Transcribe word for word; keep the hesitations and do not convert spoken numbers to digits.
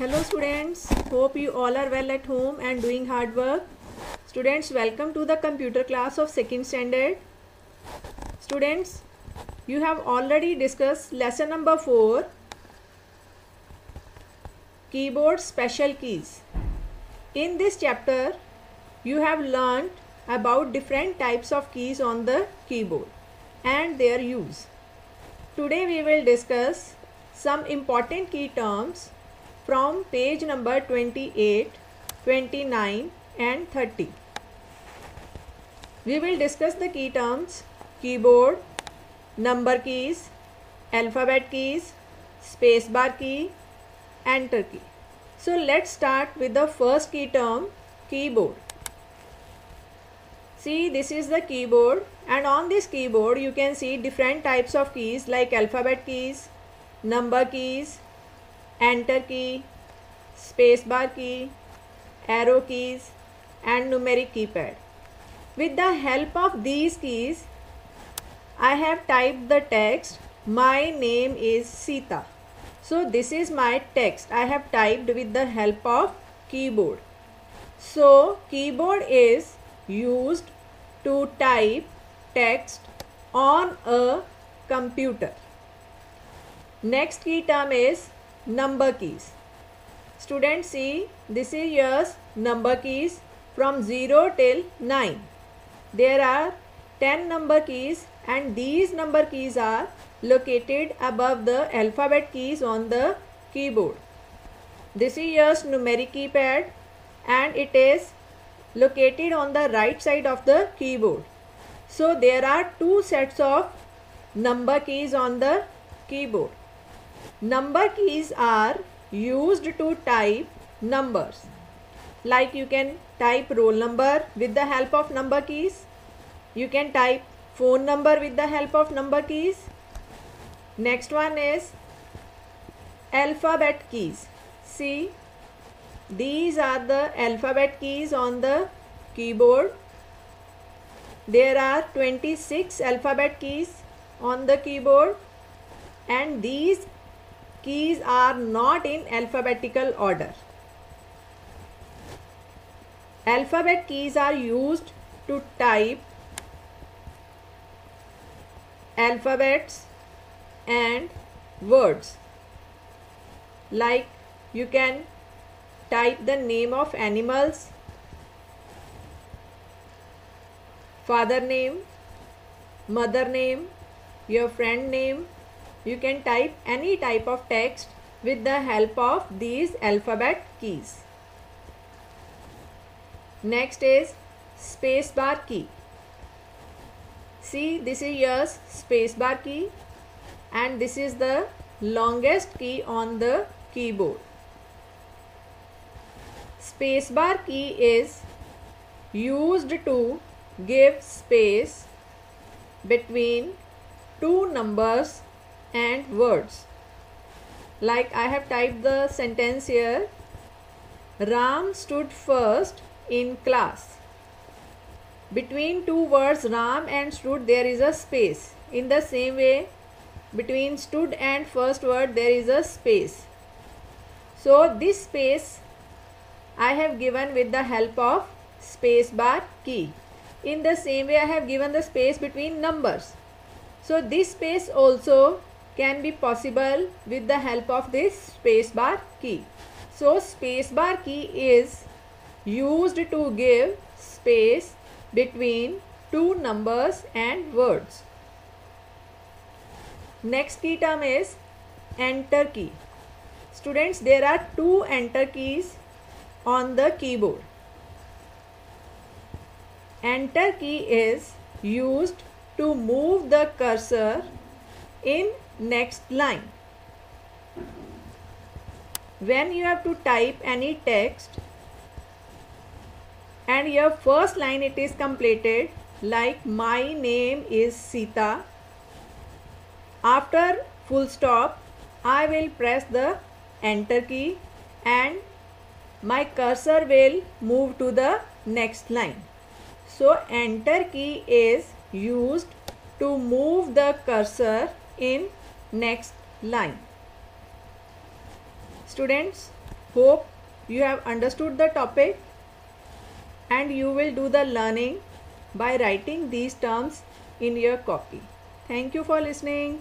Hello students, hope you all are well at home and doing hard work. Students, welcome to the computer class of second standard. Students, you have already discussed lesson number four, keyboard special keys. In this chapter, you have learnt about different types of keys on the keyboard and their use. Today we will discuss some important key terms from page number twenty-eight, twenty-nine and thirty. We will discuss the key terms keyboard, number keys, alphabet keys, spacebar key, enter key. So let's start with the first key term keyboard. See, this is the keyboard, and on this keyboard you can see different types of keys like alphabet keys, number keys, enter key, spacebar key, arrow keys and numeric keypad. With the help of these keys, I have typed the text, my name is Sita. So this is my text I have typed with the help of keyboard. So keyboard is used to type text on a computer. Next key term is number keys. Students, see, this is your number keys from zero till nine. There are ten number keys, and these number keys are located above the alphabet keys on the keyboard. This is your numeric keypad, and it is located on the right side of the keyboard. So there are two sets of number keys on the keyboard. Number keys are used to type numbers, like you can type roll number with the help of number keys. You can type phone number with the help of number keys. Next one is alphabet keys. See, these are the alphabet keys on the keyboard. There are twenty-six alphabet keys on the keyboard, and these keys are not in alphabetical order. Alphabet keys are used to type alphabets and words. Like you can type the name of animals, father name, mother name, your friend name. You can type any type of text with the help of these alphabet keys. Next is spacebar key. See, this is your spacebar key, and this is the longest key on the keyboard. Spacebar key is used to give space between two numbers and words. Like I have typed the sentence here, Ram stood first in class. Between two words Ram and stood there is a space. In the same way, between stood and first word there is a space. So this space I have given with the help of spacebar key. In the same way I have given the space between numbers. So this space also can be possible with the help of this spacebar key. So spacebar key is used to give space between two numbers and words. Next key term is enter key. Students, there are two enter keys on the keyboard. Enter key is used to move the cursor in next line. When you have to type any text and your first line it is completed, like my name is Sita, after full stop I will press the enter key and my cursor will move to the next line. So enter key is used to move the cursor in next line. Students, Hope you have understood the topic and you will do the learning by writing these terms in your copy. Thank you for listening.